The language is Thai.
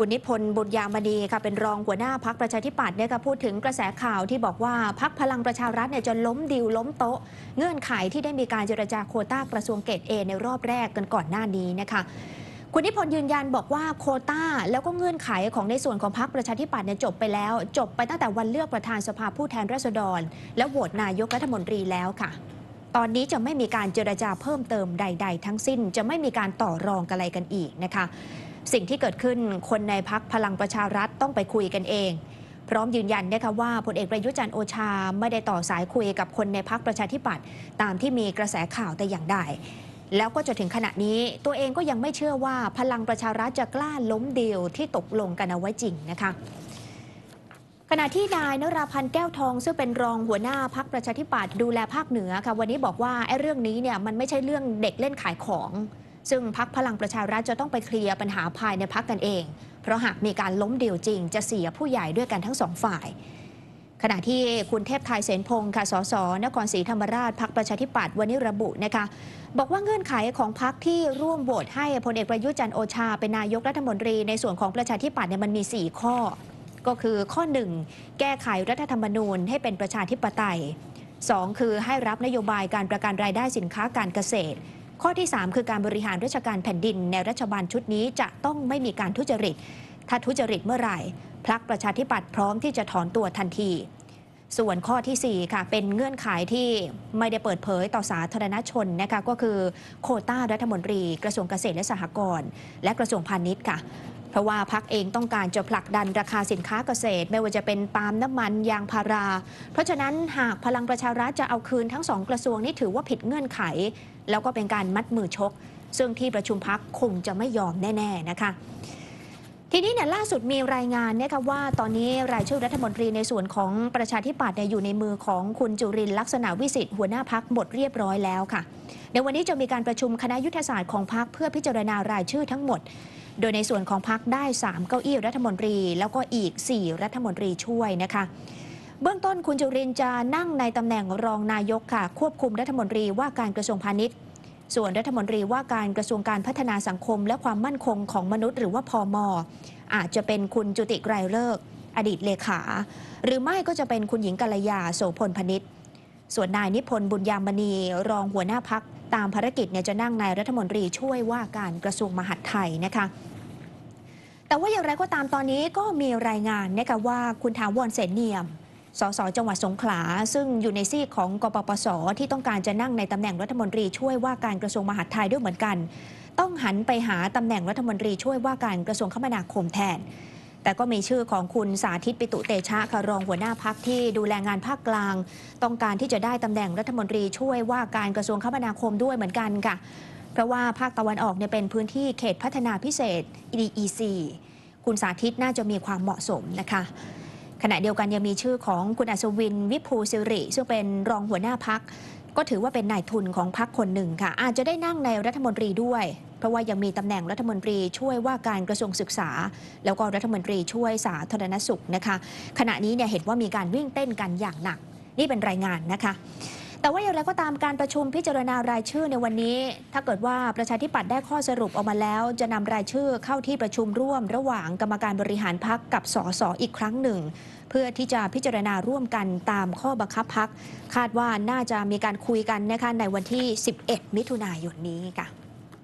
คุณนิพนธ์บุญยามณีค่ะเป็นรองหัวหน้าพรรคประชาธิปัตย์เนี่ยค่ะพูดถึงกระแสข่าวที่บอกว่าพรรคพลังประชารัฐเนี่ยจะล้มดิวล้มโต๊ะเงื่อนไขที่ได้มีการเจรจาโควต้ากระทรวงเกษตรในรอบแรกกันก่อนหน้านี้นะคะคุณนิพนธ์ยืนยันบอกว่าโควต้าแล้วก็เงื่อนไขของในส่วนของพรรคประชาธิปัตย์เนี่ยจบไปแล้วจบไปตั้งแต่วันเลือกประธานสภาผู้แทนราษฎรและโหวตนายกรัฐมนตรีแล้วค่ะตอนนี้จะไม่มีการเจรจาเพิ่มเติมใดๆทั้งสิ้นจะไม่มีการต่อรองอะไรกันอีกนะคะสิ่งที่เกิดขึ้นคนในพรรคพลังประชารัฐต้องไปคุยกันเองพร้อมยืนยันนะคะว่าพลเอกประยุทธ์จันทร์โอชาไม่ได้ต่อสายคุยกับคนในพรรคประชาธิปัตย์ตามที่มีกระแสข่าวแต่อย่างใดแล้วก็จนถึงขณะนี้ตัวเองก็ยังไม่เชื่อว่าพลังประชารัฐจะกล้าล้มดีลที่ตกลงกันเอาไว้จริงนะคะขณะที่นายนราพันธ์แก้วทองซึ่งเป็นรองหัวหน้าพรรคประชาธิปัตย์ดูแลภาคเหนือค่ะวันนี้บอกว่าไอ้เรื่องนี้เนี่ยมันไม่ใช่เรื่องเด็กเล่นขายของซึ่งพรรคพลังประชารัฐจะต้องไปเคลียร์ปัญหาภายในพรรคกันเองเพราะหากมีการล้มดีลจริงจะเสียผู้ใหญ่ด้วยกันทั้งสองฝ่ายขณะที่คุณเทพไทยเสนพงศ์ค่ะสส.นครศรีธรรมราชพรรคประชาธิปัตย์วันนี้ระบุนะคะบอกว่าเงื่อนไขของพรรคที่ร่วมโหวตให้พลเอกประยุทธ์จันทร์โอชาเป็นนายกรัฐมนตรีในส่วนของประชาธิปัตย์เนี่ยมันมี4ข้อก็คือข้อ1แก้ไขรัฐธรรมนูญให้เป็นประชาธิปไตย2คือให้รับนโยบายการประกันรายได้สินค้าการเกษตรข้อที่3คือการบริหารราชการแผ่นดินในรัฐบาลชุดนี้จะต้องไม่มีการทุจริตถ้าทุจริตเมื่อไหร่พรรคประชาธิปัตย์พร้อมที่จะถอนตัวทันทีส่วนข้อที่4ค่ะเป็นเงื่อนไขที่ไม่ได้เปิดเผยต่อสาธารณชนนะคะก็คือโควต้ารัฐมนตรีกระทรวงเกษตรและสหกรณ์และกระทรวงพาณิชย์ค่ะเพราะว่าพรรคเองต้องการจะผลักดันราคาสินค้าเกษตรไม่ว่าจะเป็นปาล์มน้ำมันยางพาราเพราะฉะนั้นหากพลังประชารัฐจะเอาคืนทั้ง2กระทรวงนี้ถือว่าผิดเงื่อนไขแล้วก็เป็นการมัดมือชกซึ่งที่ประชุมพรรคคงจะไม่ยอมแน่ๆนะคะทีนี้เนี่ยล่าสุดมีรายงานนะคะว่าตอนนี้รายชื่อรัฐมนตรีในส่วนของประชาธิปัตย์อยู่ในมือของคุณจุรินทร์ลักษณะวิสิทธิ์หัวหน้าพรรคหมดเรียบร้อยแล้วค่ะในวันนี้จะมีการประชุมคณะยุทธศาสตร์ของพรรคเพื่อพิจารณารายชื่อทั้งหมดโดยในส่วนของพรรคได้3เก้าอี้รัฐมนตรีแล้วก็อีก4รัฐมนตรีช่วยนะคะเบื้องต้นคุณจุรินทร์จะนั่งในตำแหน่งรองนายกค่ะควบคุมรัฐมนตรีว่าการกระทรวงพาณิชย์ส่วนรัฐมนตรีว่าการกระทรวงการพัฒนาสังคมและความมั่นคงของมนุษย์หรือว่าพม.อาจจะเป็นคุณจุติไกรฤกษ์อดีตเลขาหรือไม่ก็จะเป็นคุณหญิงกัลยาโสพลพนิษฐ์ส่วนนายนิพนธ์บุญยามณีรองหัวหน้าพรรคตามภารกิจจะนั่งนายรัฐมนตรีช่วยว่าการกระทรวงมหาดไทยนะคะแต่ว่าอย่างไรก็ตามตอนนี้ก็มีรายงานนะคะว่าคุณถาวรเสนเนียมสส.จังหวัดสงขลาซึ่งอยู่ในซีกของกปปส.ที่ต้องการจะนั่งในตำแหน่งรัฐมนตรีช่วยว่าการกระทรวงมหาดไทยด้วยเหมือนกันต้องหันไปหาตำแหน่งรัฐมนตรีช่วยว่าการกระทรวงคมนาคมแทนแต่ก็มีชื่อของคุณสาธิตปิตุเตชะค่ะรองหัวหน้าพรรคที่ดูแลงานภาคกลางต้องการที่จะได้ตำแหน่งรัฐมนตรีช่วยว่าการกระทรวงคมนาคมด้วยเหมือนกันค่ะเพราะว่าภาคตะวันออกเนี่ยเป็นพื้นที่เขตพัฒนาพิเศษ EEC คุณสาธิตน่าจะมีความเหมาะสมนะคะขณะเดียวกันยังมีชื่อของคุณอัศวินวิภูสิริซึ่งเป็นรองหัวหน้าพรรคก็ถือว่าเป็นนายทุนของพรรคคนหนึ่งค่ะอาจจะได้นั่งในรัฐมนตรีด้วยเพราะว่ายังมีตำแหน่งรัฐมนตรีช่วยว่าการกระทรวงศึกษาแล้วก็รัฐมนตรีช่วยสาธารณสุขนะคะขณะนี้เนี่ยเห็นว่ามีการวิ่งเต้นกันอย่างหนักนี่เป็นรายงานนะคะแต่ว่าอย่างไรก็ตามการประชุมพิจารณารายชื่อในวันนี้ถ้าเกิดว่าประชาธิปัตย์ได้ข้อสรุปออกมาแล้วจะนำรายชื่อเข้าที่ประชุมร่วมระหว่างกรรมการบริหารพรรคกับสสอีกครั้งหนึ่งเพื่อที่จะพิจารณาร่วมกันตามข้อบังคับพรรคคาดว่าน่าจะมีการคุยกันนะคะในวันที่11 มิถุนายนนี้ค่ะ